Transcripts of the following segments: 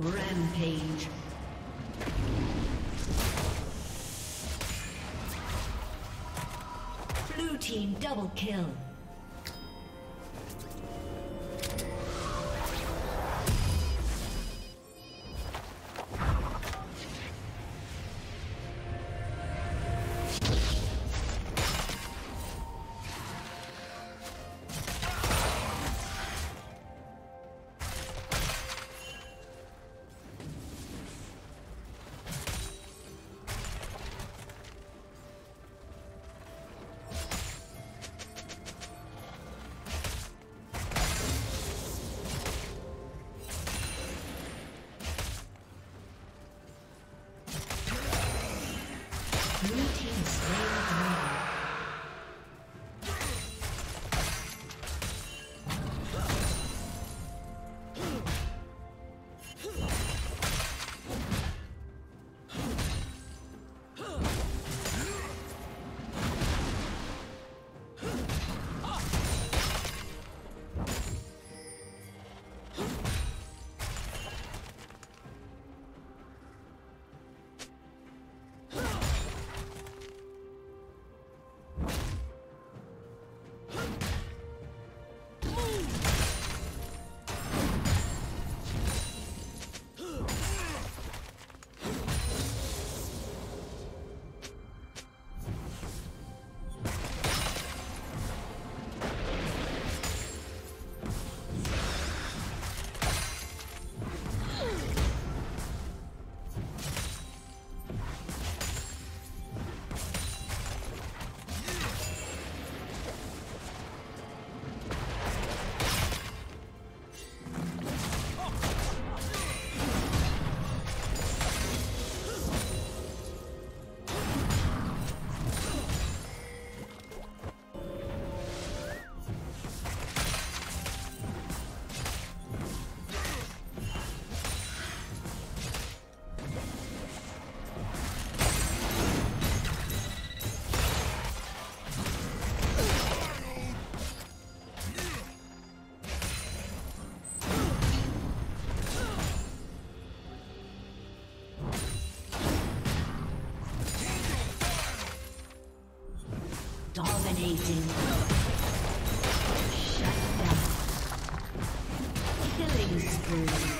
Rampage. Blue team double kill. Dominating. Shut down. Killing spree.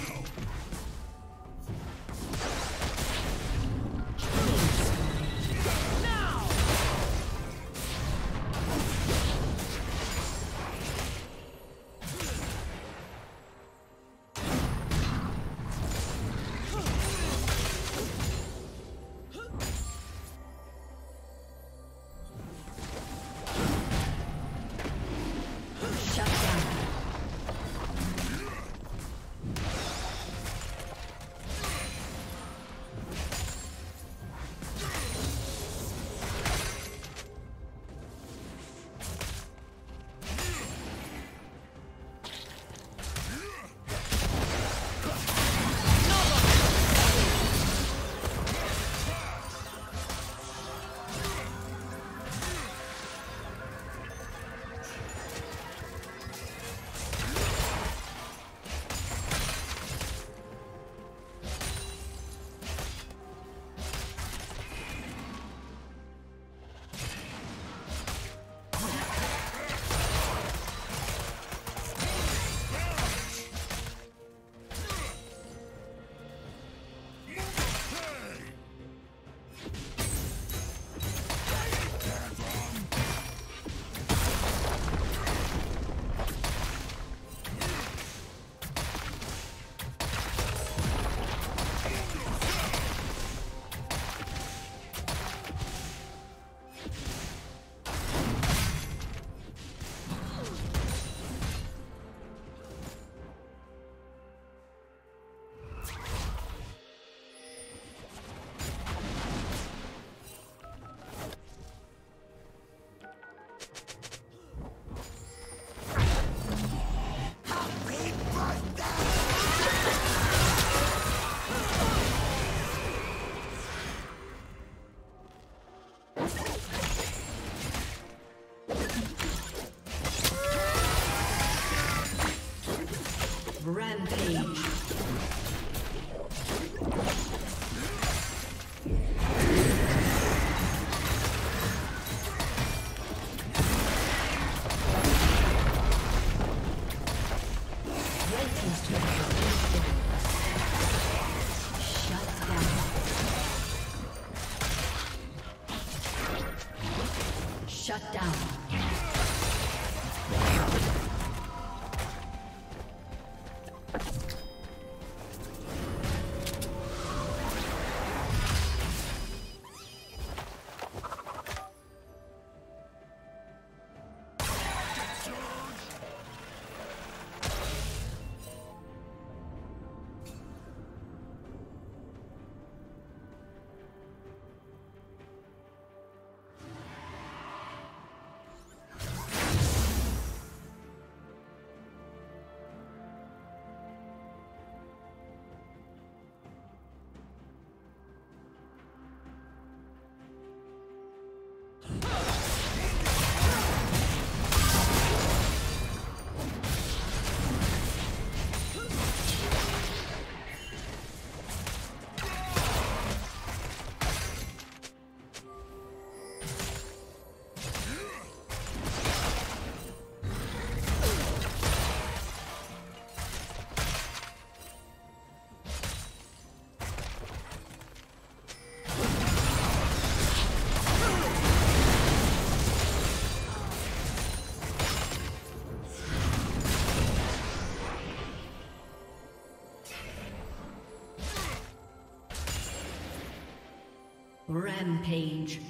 Rampage.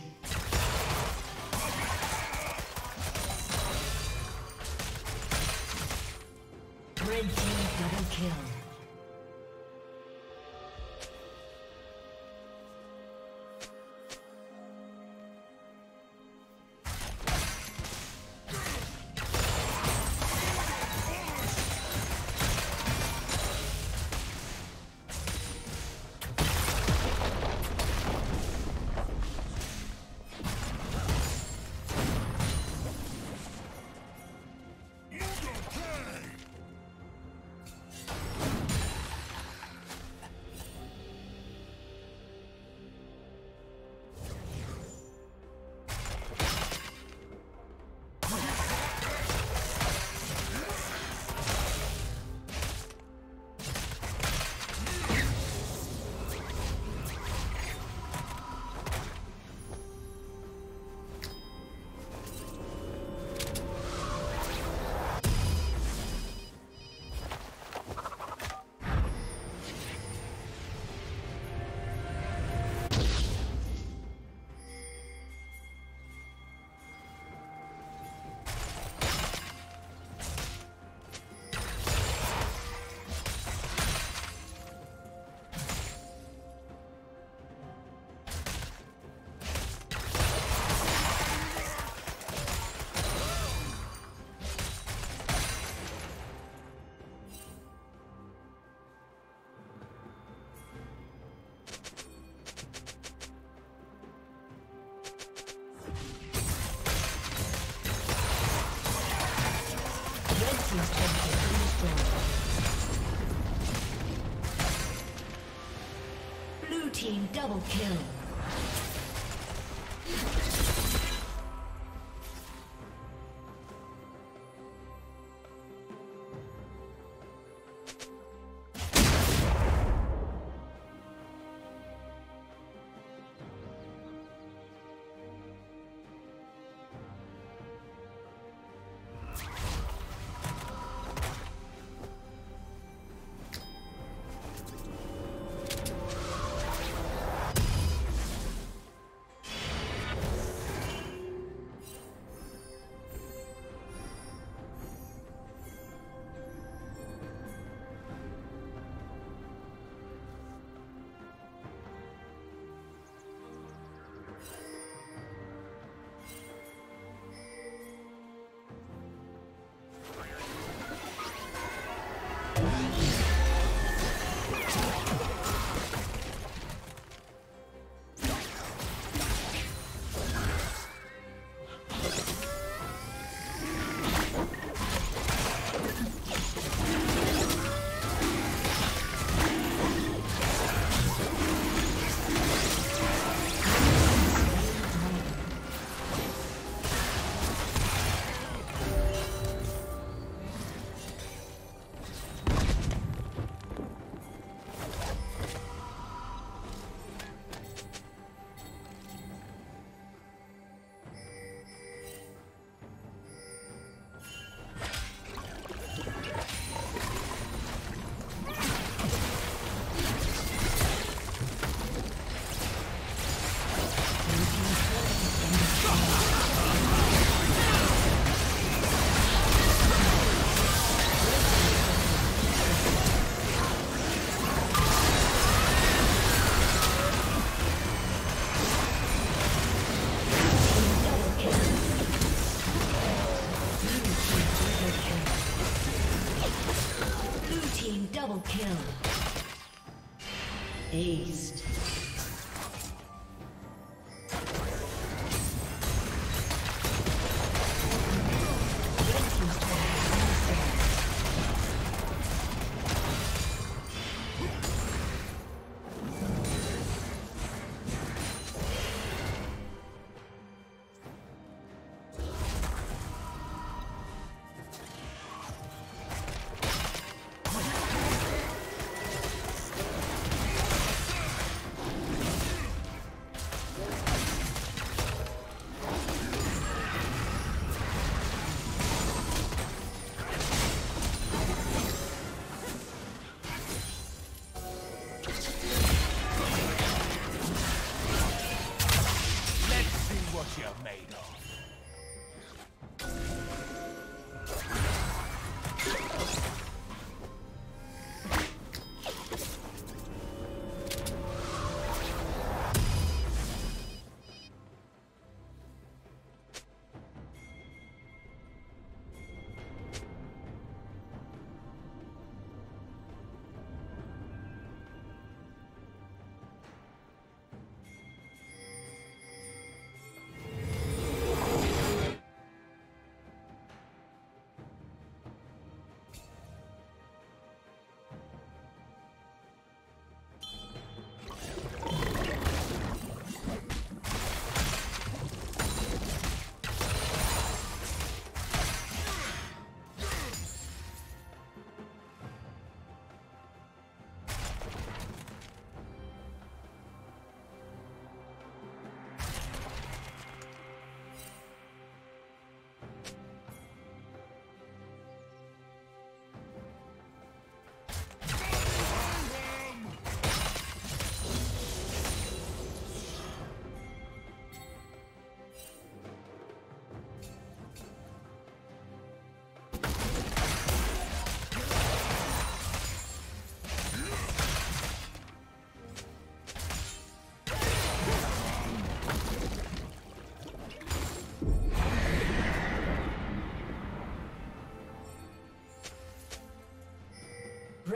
Red team double kill. Blue team double kill.